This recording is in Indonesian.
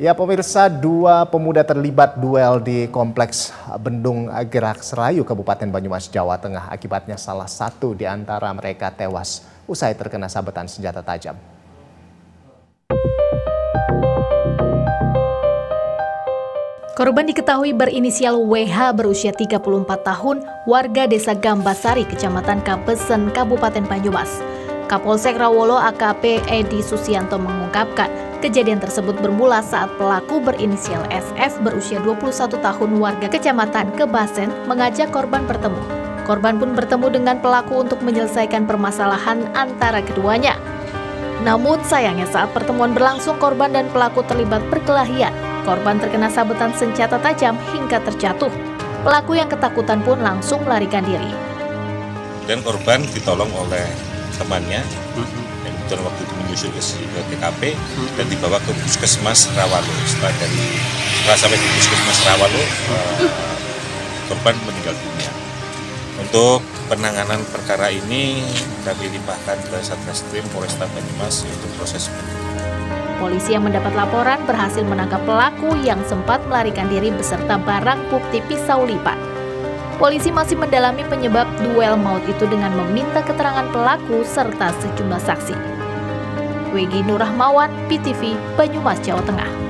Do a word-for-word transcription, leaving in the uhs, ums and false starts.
Ya pemirsa, dua pemuda terlibat duel di kompleks Bendung Gerak Serayu, Kabupaten Banyumas, Jawa Tengah. Akibatnya salah satu di antara mereka tewas usai terkena sabetan senjata tajam. Korban diketahui berinisial W H berusia tiga puluh empat tahun, warga desa Gambasari, Kecamatan Kampesen, Kabupaten Banyumas. Kapolsek Rawalo A K P Edi Susianto mengungkapkan, kejadian tersebut bermula saat pelaku berinisial S F berusia dua puluh satu tahun warga Kecamatan Kebasen mengajak korban bertemu. Korban pun bertemu dengan pelaku untuk menyelesaikan permasalahan antara keduanya. Namun sayangnya saat pertemuan berlangsung, korban dan pelaku terlibat perkelahian. Korban terkena sabetan senjata tajam hingga terjatuh. Pelaku yang ketakutan pun langsung melarikan diri. Dan korban ditolong oleh temannya. Dan waktu itu menyusul ke T K P dan dibawa ke puskesmas Rawalo. Setelah dari setelah sampai di puskesmas Rawalo, eh, korban meninggal dunia. Untuk penanganan perkara ini kami limpahkan ke Satreskrim Polresta Banyumas untuk proses penyidikan. Polisi yang mendapat laporan berhasil menangkap pelaku yang sempat melarikan diri beserta barang bukti pisau lipat. Polisi masih mendalami penyebab duel maut itu dengan meminta keterangan pelaku serta sejumlah saksi. W G Nur Rahmawan, P T V, Banyumas, Jawa Tengah.